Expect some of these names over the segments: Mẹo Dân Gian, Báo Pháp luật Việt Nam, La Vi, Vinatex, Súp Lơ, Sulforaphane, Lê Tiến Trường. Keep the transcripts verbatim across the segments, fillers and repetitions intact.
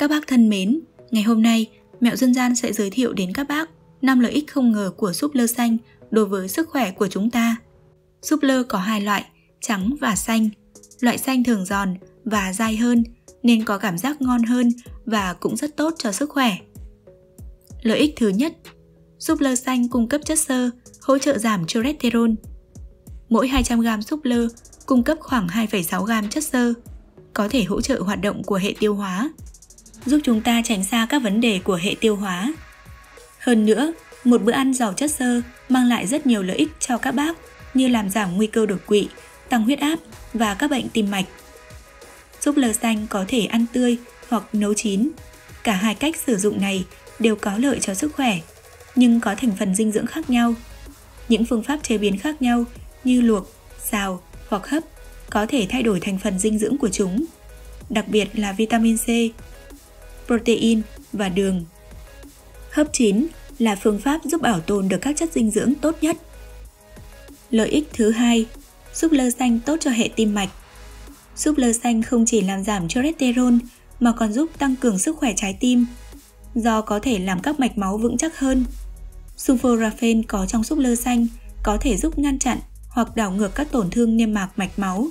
Các bác thân mến, ngày hôm nay Mẹo Dân Gian sẽ giới thiệu đến các bác năm lợi ích không ngờ của súp lơ xanh đối với sức khỏe của chúng ta. Súp lơ có hai loại, trắng và xanh. Loại xanh thường giòn và dai hơn nên có cảm giác ngon hơn và cũng rất tốt cho sức khỏe. Lợi ích thứ nhất, súp lơ xanh cung cấp chất xơ, hỗ trợ giảm cholesterol. Mỗi hai trăm gam súp lơ cung cấp khoảng hai phẩy sáu gam chất xơ, có thể hỗ trợ hoạt động của hệ tiêu hóa, giúp chúng ta tránh xa các vấn đề của hệ tiêu hóa. Hơn nữa, một bữa ăn giàu chất xơ mang lại rất nhiều lợi ích cho các bác như làm giảm nguy cơ đột quỵ, tăng huyết áp và các bệnh tim mạch. Súp lơ xanh có thể ăn tươi hoặc nấu chín. Cả hai cách sử dụng này đều có lợi cho sức khỏe, nhưng có thành phần dinh dưỡng khác nhau. Những phương pháp chế biến khác nhau như luộc, xào hoặc hấp có thể thay đổi thành phần dinh dưỡng của chúng, đặc biệt là vitamin C, protein và đường. Hấp chín là phương pháp giúp bảo tồn được các chất dinh dưỡng tốt nhất. Lợi ích thứ hai, súp lơ xanh tốt cho hệ tim mạch. Súp lơ xanh không chỉ làm giảm cholesterol mà còn giúp tăng cường sức khỏe trái tim, do có thể làm các mạch máu vững chắc hơn. Sulforaphane có trong súp lơ xanh có thể giúp ngăn chặn hoặc đảo ngược các tổn thương niêm mạc mạch máu.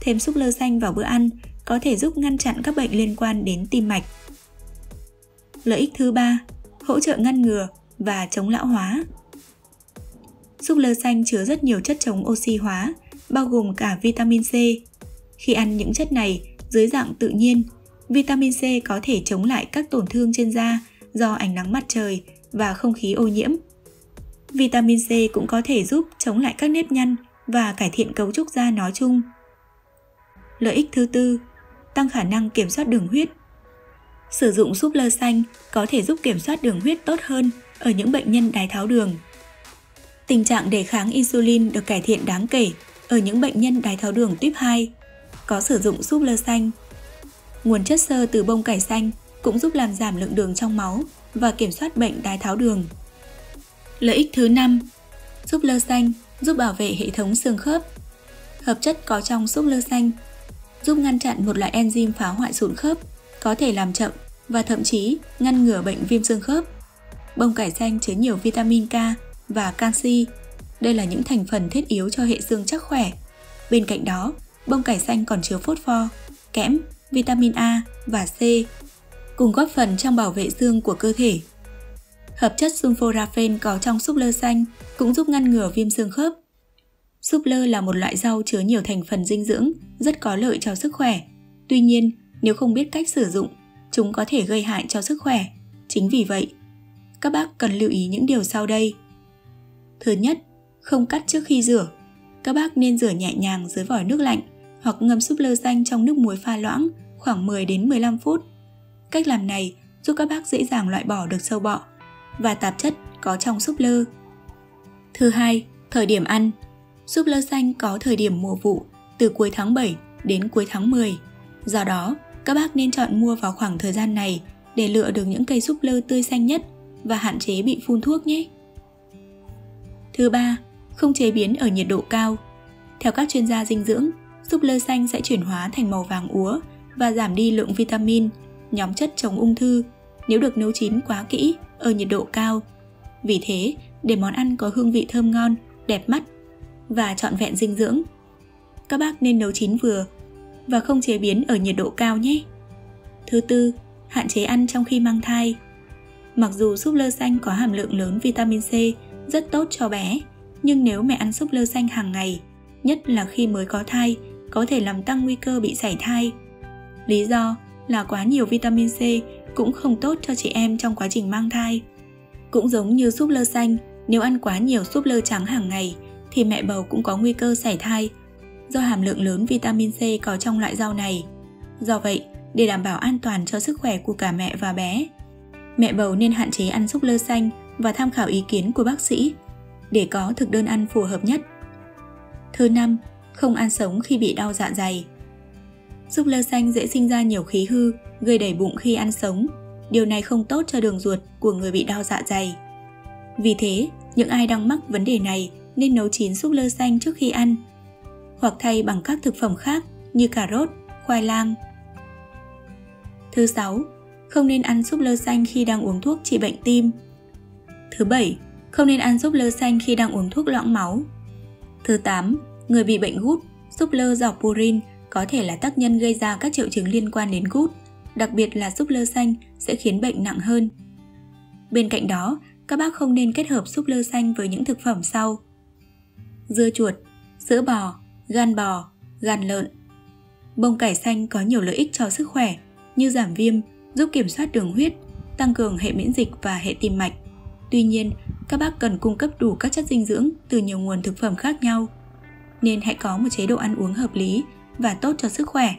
Thêm súp lơ xanh vào bữa ăn có thể giúp ngăn chặn các bệnh liên quan đến tim mạch. Lợi ích thứ ba, hỗ trợ ngăn ngừa và chống lão hóa. Súp lơ xanh chứa rất nhiều chất chống oxy hóa, bao gồm cả vitamin C. Khi ăn những chất này dưới dạng tự nhiên, vitamin C có thể chống lại các tổn thương trên da do ánh nắng mặt trời và không khí ô nhiễm. Vitamin C cũng có thể giúp chống lại các nếp nhăn và cải thiện cấu trúc da nói chung. Lợi ích thứ tư, tăng khả năng kiểm soát đường huyết. Sử dụng súp lơ xanh có thể giúp kiểm soát đường huyết tốt hơn ở những bệnh nhân đái tháo đường. Tình trạng đề kháng insulin được cải thiện đáng kể ở những bệnh nhân đái tháo đường tuyếp hai có sử dụng súp lơ xanh. Nguồn chất xơ từ bông cải xanh cũng giúp làm giảm lượng đường trong máu và kiểm soát bệnh đái tháo đường. Lợi ích thứ năm, súp lơ xanh giúp bảo vệ hệ thống xương khớp. Hợp chất có trong súp lơ xanh giúp ngăn chặn một loại enzyme phá hoại sụn khớp, có thể làm chậm và thậm chí ngăn ngừa bệnh viêm xương khớp. Bông cải xanh chứa nhiều vitamin K và canxi. Đây là những thành phần thiết yếu cho hệ xương chắc khỏe. Bên cạnh đó, bông cải xanh còn chứa phốt pho, kẽm, vitamin A và C, cùng góp phần trong bảo vệ xương của cơ thể. Hợp chất sulforaphane có trong súp lơ xanh cũng giúp ngăn ngừa viêm xương khớp. Súp lơ là một loại rau chứa nhiều thành phần dinh dưỡng, rất có lợi cho sức khỏe. Tuy nhiên, nếu không biết cách sử dụng, chúng có thể gây hại cho sức khỏe. Chính vì vậy, các bác cần lưu ý những điều sau đây. Thứ nhất, không cắt trước khi rửa. Các bác nên rửa nhẹ nhàng dưới vòi nước lạnh hoặc ngâm súp lơ xanh trong nước muối pha loãng khoảng mười đến mười lăm phút. Cách làm này giúp các bác dễ dàng loại bỏ được sâu bọ và tạp chất có trong súp lơ. Thứ hai, thời điểm ăn. Súp lơ xanh có thời điểm mùa vụ từ cuối tháng bảy đến cuối tháng mười. Do đó, các bác nên chọn mua vào khoảng thời gian này để lựa được những cây súp lơ tươi xanh nhất và hạn chế bị phun thuốc nhé. Thứ ba, không chế biến ở nhiệt độ cao. Theo các chuyên gia dinh dưỡng, súp lơ xanh sẽ chuyển hóa thành màu vàng úa và giảm đi lượng vitamin, nhóm chất chống ung thư nếu được nấu chín quá kỹ ở nhiệt độ cao. Vì thế, để món ăn có hương vị thơm ngon, đẹp mắt và trọn vẹn dinh dưỡng, các bác nên nấu chín vừa và không chế biến ở nhiệt độ cao nhé. Thứ tư, hạn chế ăn trong khi mang thai. Mặc dù súp lơ xanh có hàm lượng lớn vitamin C rất tốt cho bé, nhưng nếu mẹ ăn súp lơ xanh hàng ngày, nhất là khi mới có thai, có thể làm tăng nguy cơ bị sảy thai. Lý do là quá nhiều vitamin C cũng không tốt cho chị em trong quá trình mang thai. Cũng giống như súp lơ xanh, nếu ăn quá nhiều súp lơ trắng hàng ngày thì mẹ bầu cũng có nguy cơ sảy thai do hàm lượng lớn vitamin C có trong loại rau này. Do vậy, để đảm bảo an toàn cho sức khỏe của cả mẹ và bé, mẹ bầu nên hạn chế ăn súp lơ xanh và tham khảo ý kiến của bác sĩ để có thực đơn ăn phù hợp nhất. Thứ năm, không ăn sống khi bị đau dạ dày. Súp lơ xanh dễ sinh ra nhiều khí hư, gây đầy bụng khi ăn sống. Điều này không tốt cho đường ruột của người bị đau dạ dày. Vì thế, những ai đang mắc vấn đề này nên nấu chín súp lơ xanh trước khi ăn, hoặc thay bằng các thực phẩm khác như cà rốt, khoai lang. Thứ sáu, Không nên ăn súp lơ xanh khi đang uống thuốc trị bệnh tim. Thứ bảy, không nên ăn súp lơ xanh khi đang uống thuốc loãng máu. Thứ tám, người bị bệnh gút, súp lơ giàu purin có thể là tác nhân gây ra các triệu chứng liên quan đến gút, đặc biệt là súp lơ xanh sẽ khiến bệnh nặng hơn. Bên cạnh đó, các bác không nên kết hợp súp lơ xanh với những thực phẩm sau: dưa chuột, sữa bò, gan bò, gan lợn. Bông cải xanh có nhiều lợi ích cho sức khỏe như giảm viêm, giúp kiểm soát đường huyết, tăng cường hệ miễn dịch và hệ tim mạch. Tuy nhiên, các bác cần cung cấp đủ các chất dinh dưỡng từ nhiều nguồn thực phẩm khác nhau, nên hãy có một chế độ ăn uống hợp lý và tốt cho sức khỏe.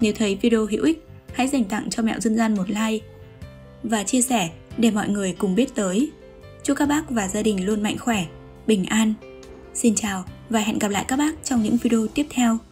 Nếu thấy video hữu ích, hãy dành tặng cho Mẹo Dân Gian một like và chia sẻ để mọi người cùng biết tới. Chúc các bác và gia đình luôn mạnh khỏe, bình an. Xin chào và hẹn gặp lại các bác trong những video tiếp theo.